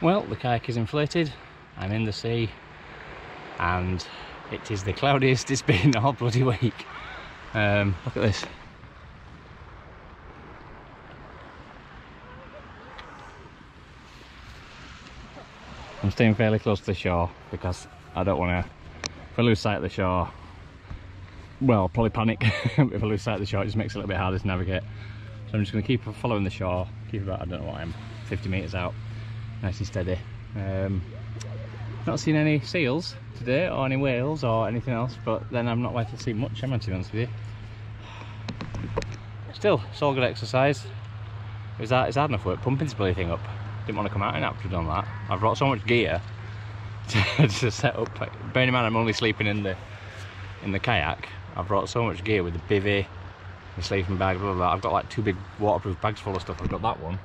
Well, the kayak is inflated, I'm in the sea, and it is the cloudiest it's been all bloody week. Look at this. I'm staying fairly close to the shore because I don't want to, if I lose sight of the shore, well, I'll probably panic. If I lose sight of the shore, it just makes it a little bit harder to navigate. So I'm just going to keep following the shore, keep about, I don't know what I am, 50 metres out, nice and steady. Not seen any seals today, or any whales, or anything else, but then I'm not likely to see much, am I, to be honest with you. Still, it's all good exercise. It's hard enough work pumping this bloody thing up. Didn't want to come out in after I've done that. I've brought so much gear to set up. Bearing in mind I'm only sleeping in the kayak, I've brought so much gear with the bivvy, the sleeping bag, blah, blah, blah. I've got like two big waterproof bags full of stuff. I've got that one,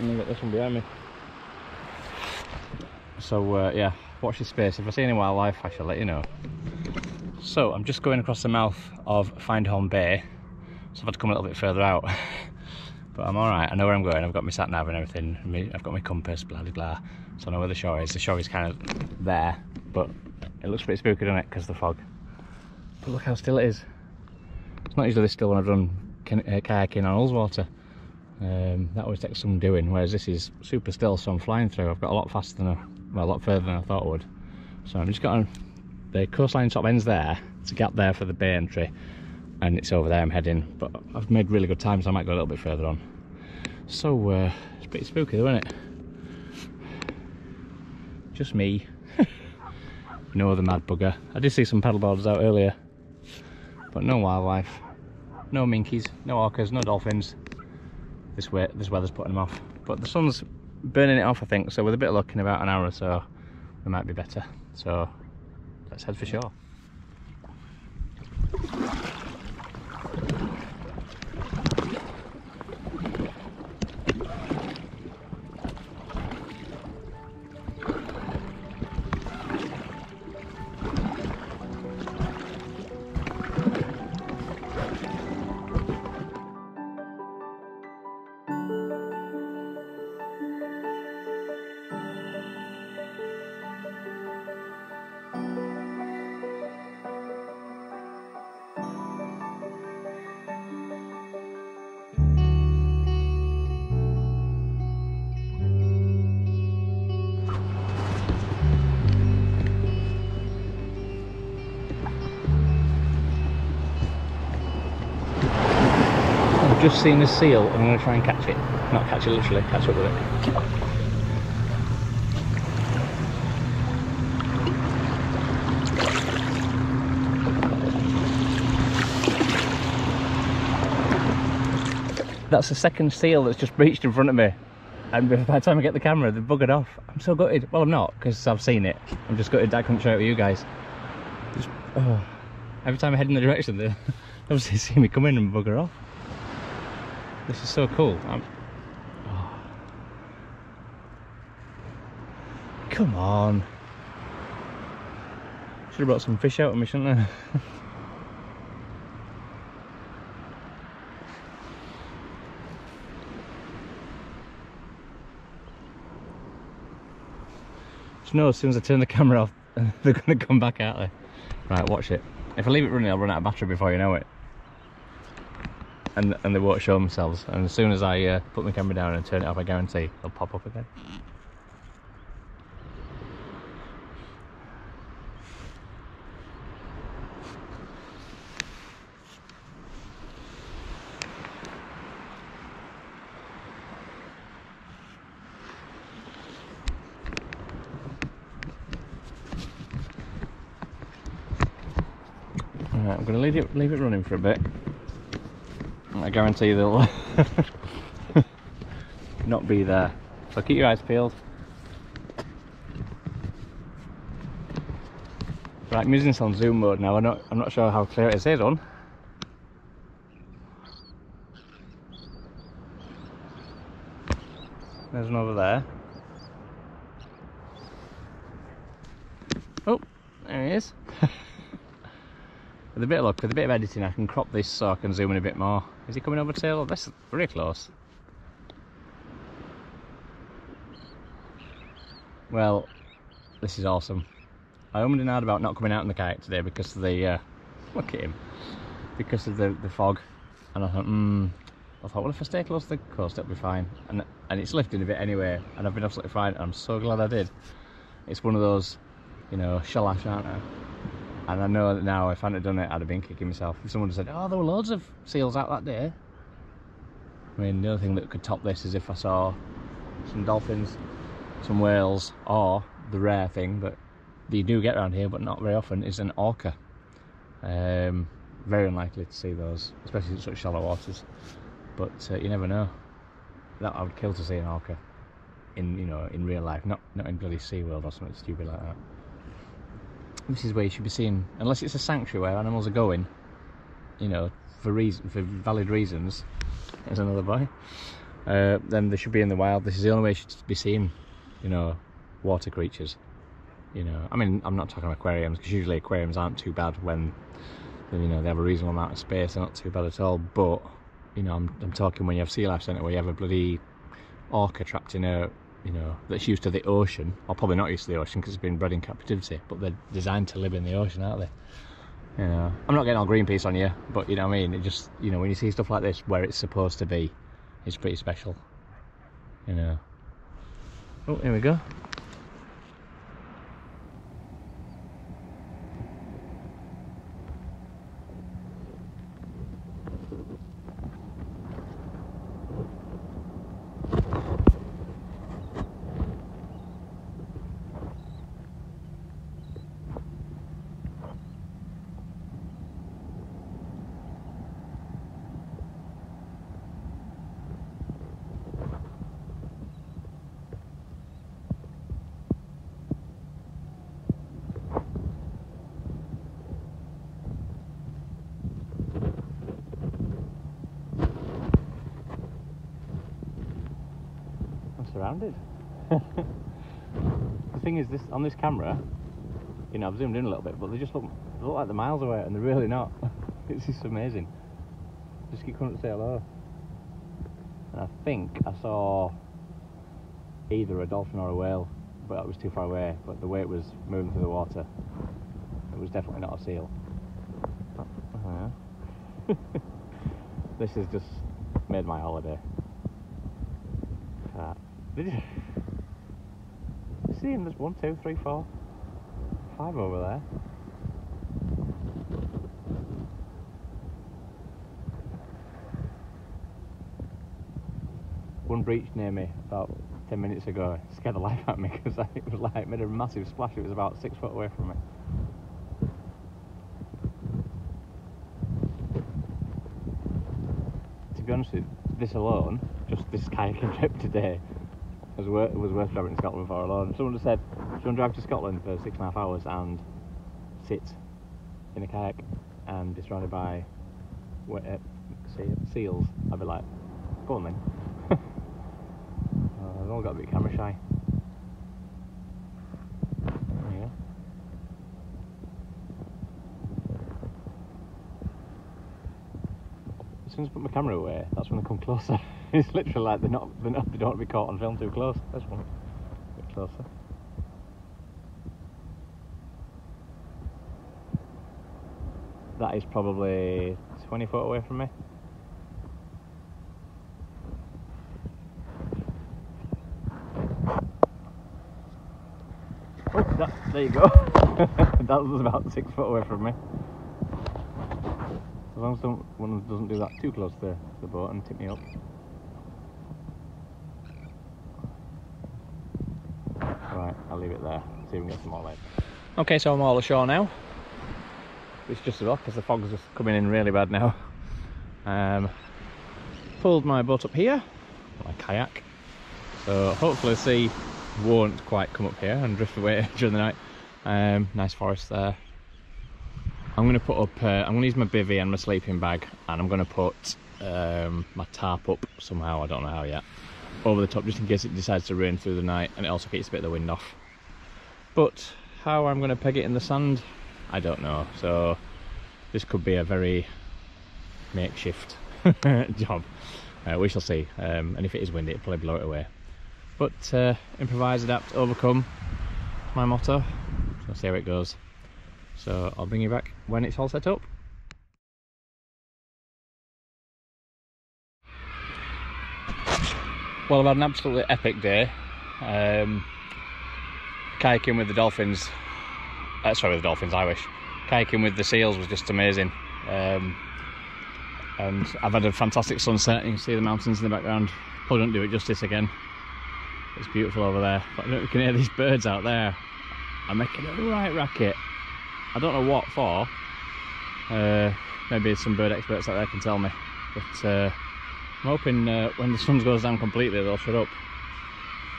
and I've got this one behind me. So yeah, watch this space. If I see any wildlife, I shall let you know. So I'm just going across the mouth of Findhorn Bay, so I've had to come a little bit further out. But I'm alright, I know where I'm going. I've got my sat nav and everything, I've got my compass, blah blah blah, so I know where the shore is. The shore is kind of there, but it looks pretty spooky, doesn't it, because of the fog. But look how still it is. It's not usually this still when I've done kayaking on Ullswater. That always takes some doing, whereas this is super still, so I'm flying through. I've got a lot faster than well, a lot further than I thought I would. So I'm just going, the coastline top ends there, it's a gap there for the bay entry, and it's over there I'm heading, but I've made really good time, so I might go a little bit further on. So it's pretty spooky though, isn't it? Just me. No other mad bugger. I did see some paddleboards out earlier, but no wildlife, no minkies, no orcas, no dolphins. This weather's putting them off, but the sun's burning it off, I think, so with a bit of luck in about an hour or so we might be better. So let's head for shore. Just seen a seal and I'm going to try and catch it. Not catch it literally, catch up with it. That's the second seal that's just breached in front of me, and by the time I get the camera they've buggered off. I'm so gutted. Well, I'm not, because I've seen it. I'm just gutted I couldn't show it to you guys. Just, oh. Every time I head in the direction they obviously see me come in and bugger off. This is so cool. Oh. Come on. Should have brought some fish out of me, shouldn't I? Just know as soon as I turn the camera off, they're going to come back out there. Right, watch it. If I leave it running, I'll run out of battery before you know it. And they won't show themselves, and as soon as I put my camera down and turn it off, I guarantee they'll pop up again. All right, I'm going to leave it running for a bit. I guarantee they'll not be there. So keep your eyes peeled. Right, I'm using this on zoom mode now. I'm not sure how clear it is on. There's one over there. Oh, there he is. With a bit of luck, with a bit of editing, I can crop this so I can zoom in a bit more. Is he coming over tail? That's very close. Well, this is awesome. I ummed and ahed about not coming out in the kayak today because of the, look at him, because of the fog. And I thought, well, if I stay close to the coast, it'll be fine. And it's lifting a bit anyway, and I've been absolutely fine. And I'm so glad I did. It's one of those, you know, shalash, aren't I? And I know that now, if I hadn't done it, I'd have been kicking myself. If someone had said, oh, there were loads of seals out that day. I mean, the only thing that could top this is if I saw some dolphins, some whales, or the rare thing that they do get around here, but not very often, is an orca. Very unlikely to see those, especially in such shallow waters. But you never know. That I would kill to see an orca in, you know, in real life, not in bloody SeaWorld or something stupid like that. This is where you should be seeing, unless it's a sanctuary where animals are going, you know, for valid reasons. There's another boy. Then they should be in the wild. This is the only way you should be seeing, you know, water creatures. You know, I mean, I'm not talking aquariums, because usually aquariums aren't too bad when, you know, they have a reasonable amount of space. They're not too bad at all. But, you know, I'm talking when you have Sea Life Centre, where you have a bloody orca trapped in a, you know, that's used to the ocean, or probably not used to the ocean because it's been bred in captivity, but they're designed to live in the ocean, aren't they? You know, I'm not getting all Greenpeace on you, but you know what I mean, it just, you know, when you see stuff like this where it's supposed to be, it's pretty special, you know. Oh, here we go. Surrounded. The thing is, this on this camera, you know, I've zoomed in a little bit, but they just look like they're miles away, and they're really not. It's just amazing. Just keep coming to say hello. And I think I saw either a dolphin or a whale, but it was too far away. But the way it was moving through the water, it was definitely not a seal. This has just made my holiday. Did you see him? There's 1, 2, 3, 4, 5 over there. One breached near me about 10 minutes ago. It scared the life out of me because it was like, made a massive splash. It was about 6 foot away from me. To be honest with you, this alone, just this kayaking trip today, was worth driving to Scotland for alone. Someone just said, do you want to drive to Scotland for 6.5 hours and sit in a kayak and be surrounded by seals? I'd be like, go on then. They've all got a bit camera shy. There you go. As soon as I put my camera away, that's when they come closer. It's literally like they don't want to be caught on film too close. That's one. A bit closer. That is probably 20 foot away from me. Oh, there you go. That was about 6 foot away from me. As long as one doesn't do that too close to the boat and tip me up. Right, I'll leave it there, see if we can get some more later. Okay, so I'm all ashore now. It's just as well, because the fog's just coming in really bad now. Pulled my boat up here, my kayak. So hopefully the sea won't quite come up here and drift away during the night. Nice forest there. I'm going to put up, I'm going to use my bivvy and my sleeping bag, and I'm going to put my tarp up somehow, I don't know how yet. Over the top, just in case it decides to rain through the night, and it also keeps a bit of the wind off. But how I'm going to peg it in the sand, I don't know. So this could be a very makeshift job. We shall see. And if it is windy, it'll probably blow it away. But improvise, adapt, overcome, my motto. So let's see how it goes. So I'll bring you back when it's all set up. Well, I've had an absolutely epic day. Kayaking with the dolphins. Sorry, with the dolphins, I wish. Kayaking with the seals was just amazing. And I've had a fantastic sunset. You can see the mountains in the background. Probably don't do it justice again. It's beautiful over there. But I don't know if you can hear these birds out there. I'm making a right racket. I don't know what for. Maybe some bird experts out there can tell me. But I'm hoping when the sun goes down completely, they'll shut up.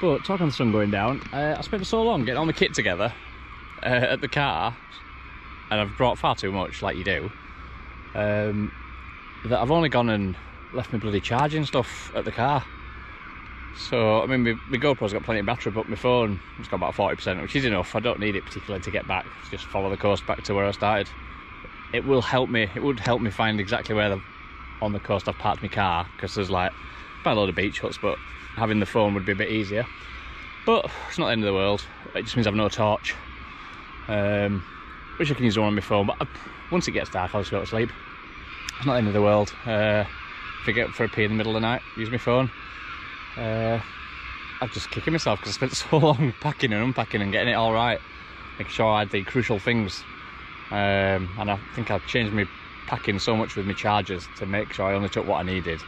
But talking of the sun going down, I spent so long getting all my kit together at the car, and I've brought far too much, like you do, that I've only gone and left my bloody charging stuff at the car. So, I mean, my GoPro's got plenty of battery, but my phone has got about 40%, which is enough. I don't need it particularly to get back. Just follow the coast back to where I started. It will help me, it would help me find exactly where on the coast I've parked my car, because there's like about a load of beach huts, but having the phone would be a bit easier. But it's not the end of the world. It just means I've no torch. Wish I can use the one on my phone, but once it gets dark, I'll just go to sleep. It's not the end of the world. If I get up for a pee in the middle of the night, use my phone. I'm just kicking myself because I spent so long packing and unpacking and getting it all right, making sure I had the crucial things. And I think I've changed my packing so much with my chargers to make sure I only took what I needed.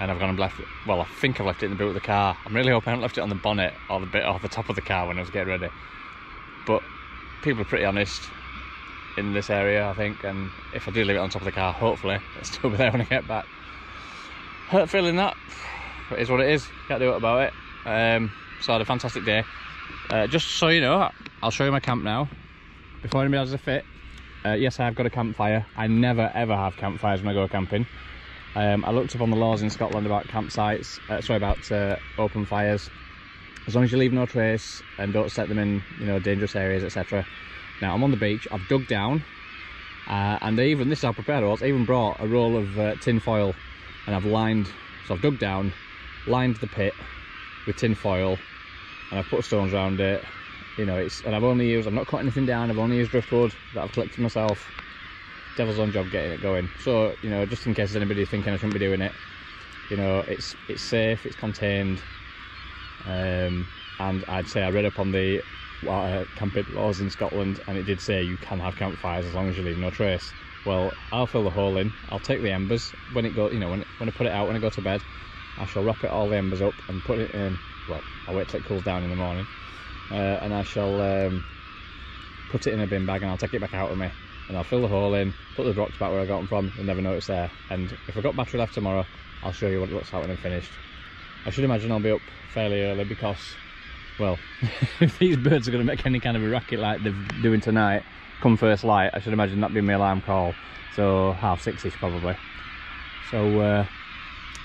And I've gone and left it, well, I think I've left it in the boot of the car. I'm really hoping I haven't left it on the bonnet or the bit off the top of the car when I was getting ready. But people are pretty honest in this area, I think, and if I do leave it on top of the car, hopefully it'll still be there when I get back. Hurt feeling that, but it is what it is, can't do what about it. So I had a fantastic day. Just so you know, I'll show you my camp now. Before anybody has a fit, yes, I have got a campfire. I never ever have campfires when I go camping. I looked up on the laws in Scotland about campsites, sorry, about open fires. As long as you leave no trace and don't set them in, you know, dangerous areas, etc. Now I'm on the beach. I've dug down, and even this is how prepared I was. I even brought a roll of tin foil, and I've lined. So I've dug down, lined the pit with tin foil, and I've put stones around it. You know, it's, and I've only used. I've not cut anything down. I've only used driftwood that I've collected myself. Devil's own job getting it going. So, you know, just in case anybody thinking I shouldn't be doing it, you know, it's safe, it's contained, and I'd say I read up on the camping laws in Scotland, and it did say you can have campfires as long as you leave no trace. Well, I'll fill the hole in. I'll take the embers when it goes. You know, when I put it out, when I go to bed, I shall wrap it all the embers up and put it in. Well, I'll wait till it cools down in the morning, and I shall put it in a bin bag, and I'll take it back out with me. And I'll fill the hole in, put the rocks back where I got them from, and never know it's there. And if I've got battery left tomorrow, I'll show you what it looks like when I'm finished. I should imagine I'll be up fairly early because, well, if these birds are going to make any kind of a racket like they're doing tonight, come first light, I should imagine that being my alarm call. So 6:30-ish probably. So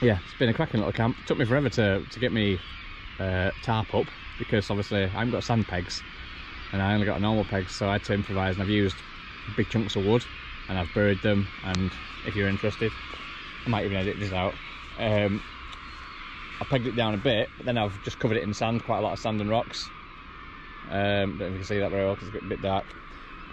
yeah, it's been a cracking little camp. It took me forever to get me tarp up because obviously I haven't got sand pegs and I only got normal pegs, so I had to improvise, and I've used big chunks of wood and I've buried them. And if you're interested, I might even edit this out. I pegged it down a bit, but then I've just covered it in sand, quite a lot of sand and rocks. Don't know if you can see that very well because it's a bit dark.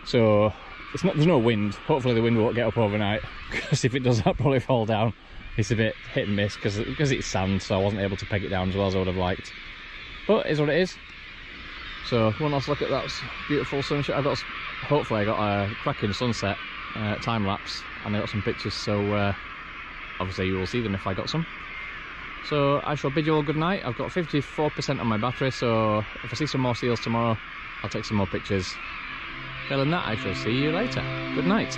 So it's not, there's no wind. Hopefully the wind won't get up overnight, because if it does, I'll probably fall down. It's a bit hit and miss because it's sand, so I wasn't able to peg it down as well as I would have liked, but it is what it is. So one last look at that beautiful sunshine. I've got, hopefully I got a cracking sunset time lapse, and I got some pictures, so obviously you will see them if I got some. So I shall bid you all good night. I've got 54% on my battery, so if I see some more seals tomorrow, I'll take some more pictures. Other than that, I shall see you later. Good night.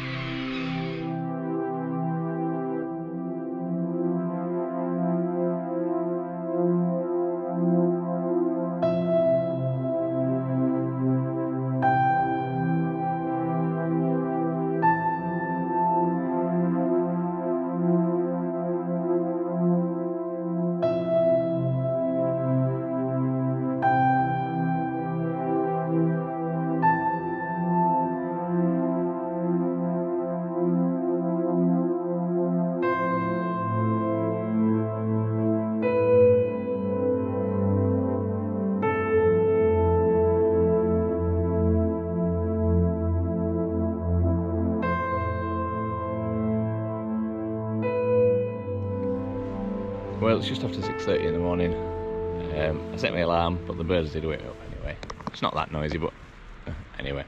Well, it's just after 6:30 in the morning. I set my alarm, but the birds did wake up anyway. It's not that noisy, but anyway.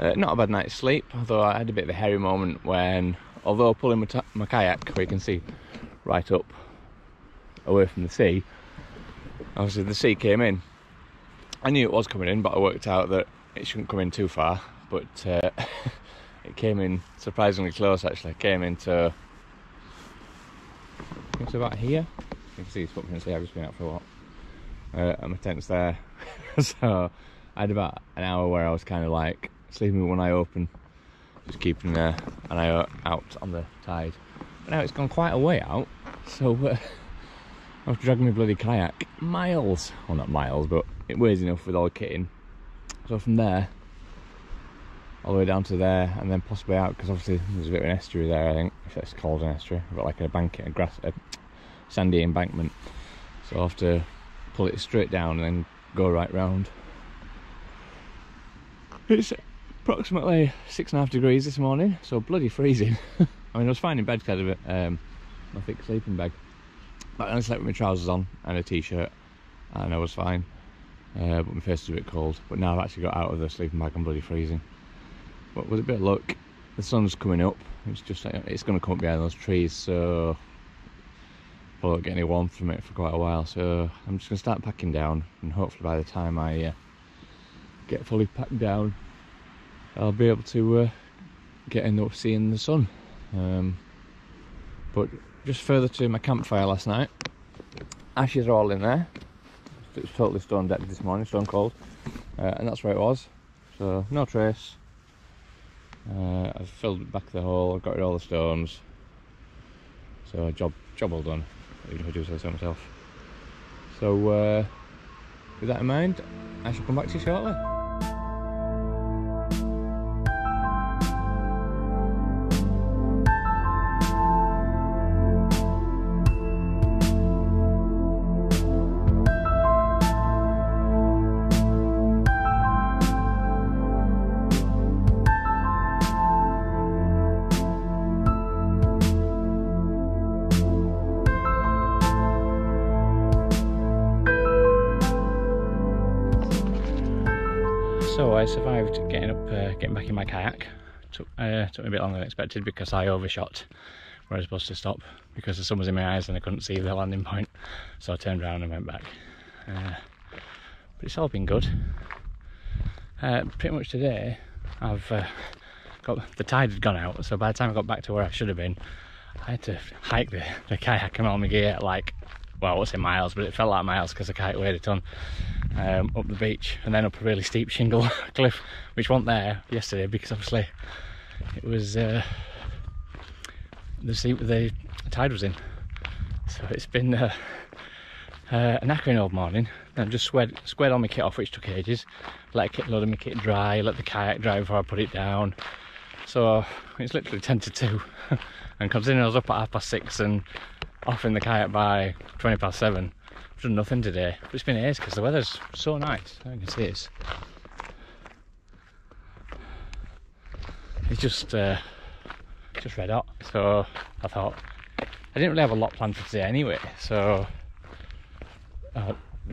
Not a bad night's sleep, although I had a bit of a hairy moment when, although pulling my kayak where you can see right up away from the sea, obviously the sea came in. I knew it was coming in, but I worked out that it shouldn't come in too far, but it came in surprisingly close actually. It came into, I think it's about here. You can see it's fucking sea. I've just been out for a walk. And my tent's there. So I had about an hour where I was kind of like sleeping with one eye open, just keeping an eye out on the tide. But now it's gone quite a way out, so I was dragging my bloody kayak miles. Well, not miles, but it weighs enough with all the kit in. So from there, all the way down to there, and then possibly out, because obviously there's a bit of an estuary there, I think, if that's called an estuary. I've got like a bank, a grass, a sandy embankment. So I'll have to pull it straight down and then go right round. It's approximately 6.5 degrees this morning, so bloody freezing. I mean, I was fine in bed because I had my thick sleeping bag, but I slept with my trousers on and a t-shirt and I was fine, but my face was a bit cold. But now I've actually got out of the sleeping bag, I'm bloody freezing. But with a bit of luck, the sun's coming up. It's just like, it's going to come up behind those trees, so I won't get any warmth from it for quite a while. So I'm just going to start packing down, and hopefully by the time I get fully packed down, I'll be able to get in up seeing the sun. But just further to my campfire last night, ashes are all in there. It's totally stone dead this morning, stone cold, and that's where it was. So no trace. I've filled back the hole, I've got rid of all the stones, so job all done, even if I do say so myself. So with that in mind, I shall come back to you shortly. So I survived getting up, getting back in my kayak. Took me a bit longer than expected because I overshot where I was supposed to stop because the sun was in my eyes and I couldn't see the landing point. So I turned around and went back. But it's all been good. Pretty much today, I've got the tide had gone out. So by the time I got back to where I should have been, I had to hike the kayak and all my gear at like, well, I won't say miles, but it felt like miles because the kayak weighed a ton. Up the beach and then up a really steep shingle cliff, which wasn't there yesterday because obviously it was the tide was in. So it's been an knackering old morning. Then I've just squared all my kit off, which took ages. Let a load of my kit dry, let the kayak dry before I put it down. So it's literally 10 to 2, and considering I was up at 6:30 and off in the kayak by 7:20. I've done nothing today, but it's been ages because the weather's so nice. I can see it's just red hot. So I thought, I didn't really have a lot planned for today anyway, so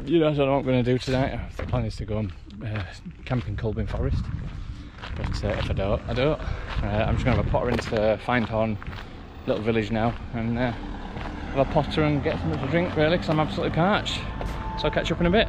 you know, I don't know what I'm going to do tonight. The plan is to go and camp in Culbin Forest, but if I don't, I don't. I'm just going to have a potter into Findhorn, little village now, and have a potter and get something to drink really, because I'm absolutely parched. So I'll catch you up in a bit.